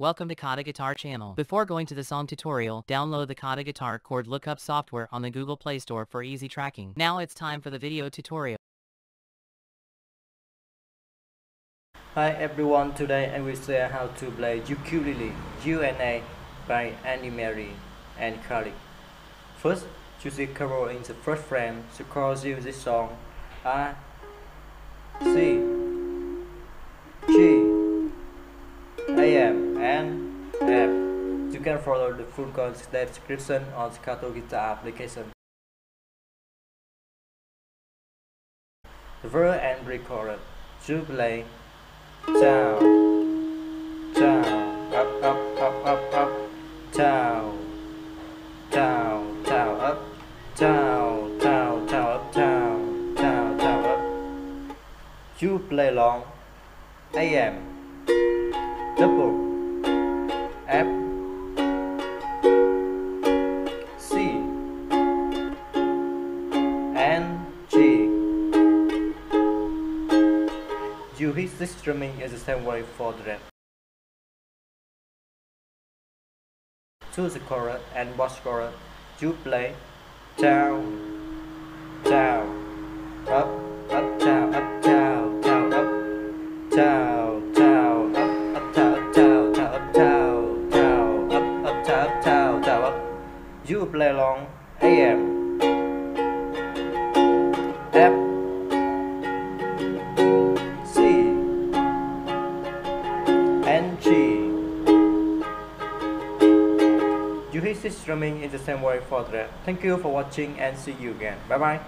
Welcome to KhaTo Guitar Channel. Before going to the song tutorial, download the KhaTo Guitar Chord Lookup software on the Google Play Store for easy tracking. Now it's time for the video tutorial. Hi everyone, today I will share how to play ukulele, You and I by Annie Mary and Kari. First, choose the chord in the first frame, so chords in this song are C, G, AM and F. You can follow the full chord step description on the KhaTo Guitar application. The verse and pre-chorus. To play down, down, up, up, up, up, up, down, down, down, up, down, down, down, up, down, down, down, up. You play long AM. Double F C and G. You hit this strumming as the same way for the rest. To the chorus and boss chorus, you play down, down, up, up, down, up, down, down, up, down. You play long AM F C and G. You hit this strumming in the same way for the rest. Thank you for watching and see you again. Bye bye.